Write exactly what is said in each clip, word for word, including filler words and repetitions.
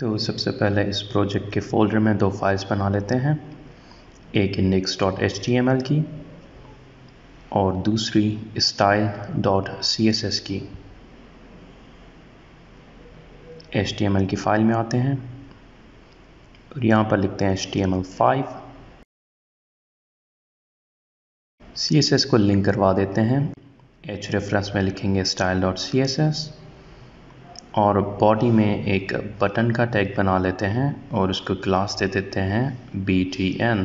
तो सबसे पहले इस प्रोजेक्ट के फ़ोल्डर में दो फाइल्स बना लेते हैं, एक index dot H T M L की और दूसरी style dot C S S की। एच टी एम एल की फ़ाइल में आते हैं और यहाँ पर लिखते हैं H T M L five. C S S को लिंक करवा देते हैं, एच रेफरेंस में लिखेंगे style dot C S S और बॉडी में एक बटन का टैग बना लेते हैं और उसको क्लास दे देते हैं बी टी एन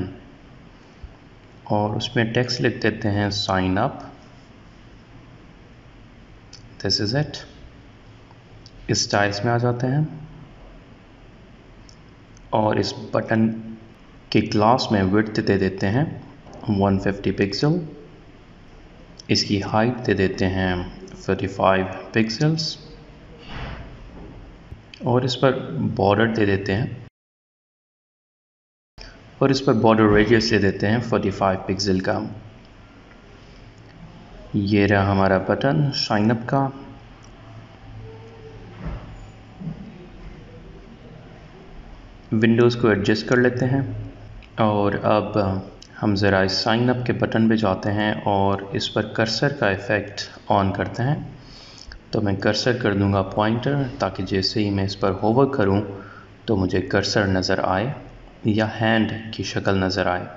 और उसमें टेक्स्ट लिख देते हैं sign up, this is it. Styles में आ जाते हैं और इस बटन के क्लास में विड्थ दे देते हैं वन फिफ्टी पिक्सल, इसकी हाइट दे देते हैं पैंतीस पिक्सल्स और इस पर बॉर्डर दे देते हैं और इस पर बॉर्डर रेडियस दे देते हैं पैंतालीस पिक्सल का। ये रहा हमारा बटन साइन अप का। विंडोज़ को एडजस्ट कर लेते हैं और अब हम ज़रा इस साइन अप के बटन पे जाते हैं और इस पर कर्सर का इफ़ेक्ट ऑन करते हैं। तो मैं कर्सर कर दूंगा पॉइंटर, ताकि जैसे ही मैं इस पर होवर करूं तो मुझे कर्सर नज़र आए या हैंड की शक्ल नज़र आए।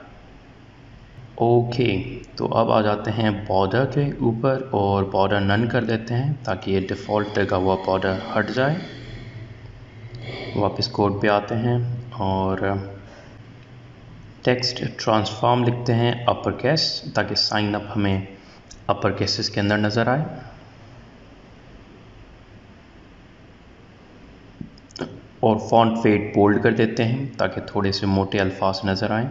ओके, तो अब आ जाते हैं बॉर्डर के ऊपर और बॉर्डर नन कर देते हैं ताकि ये डिफ़ॉल्ट लगा हुआ बॉर्डर हट जाए। वापस कोड पे आते हैं और टेक्स्ट ट्रांसफॉर्म लिखते हैं अपर केस, ताकि साइन अप हमें अपर केसेस के अंदर नज़र आए। और फॉन्ट वेट बोल्ड कर देते हैं ताकि थोड़े से मोटे अल्फाज नज़र आएं।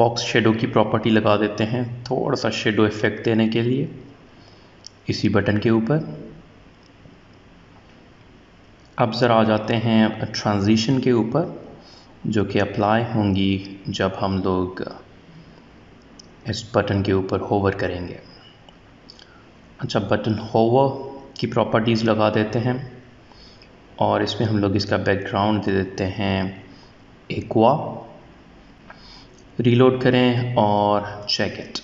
बॉक्स शेडो की प्रॉपर्टी लगा देते हैं थोड़ा सा शेडो इफेक्ट देने के लिए इसी बटन के ऊपर। अब ज़रा आ जाते हैं ट्रांजिशन के ऊपर, जो कि अप्लाई होंगी जब हम लोग इस बटन के ऊपर होवर करेंगे। अच्छा, बटन होवर की प्रॉपर्टीज़ लगा देते हैं और इसमें हम लोग इसका बैकग्राउंड दे देते हैं एक्वा। रीलोड करें और चेक इट,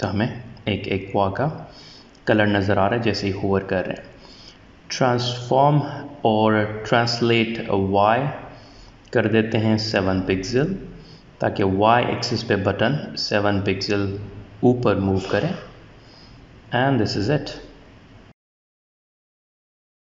तो हमें एक एक्वा का कलर नज़र आ रहा है जैसे ही होवर कर रहे हैं। ट्रांसफॉर्म और ट्रांसलेट वाई कर देते हैं सेवन पिक्सल, ताकि वाई एक्सिस पे बटन सेवन पिक्सल ऊपर मूव करें, एंड दिस इज़ इट।